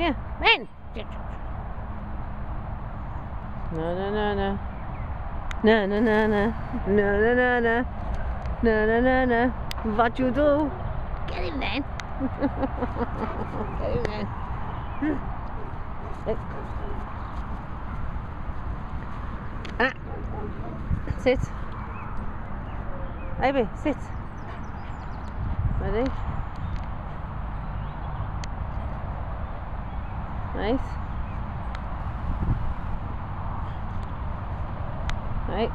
Yeah, man! No, no, no, no. No, no, no, no. No, no, no, no. No, no, no, no. What you do? Get him, man. Get him, man. Ah. Sit. Baby, sit. Ready? Nice. Right.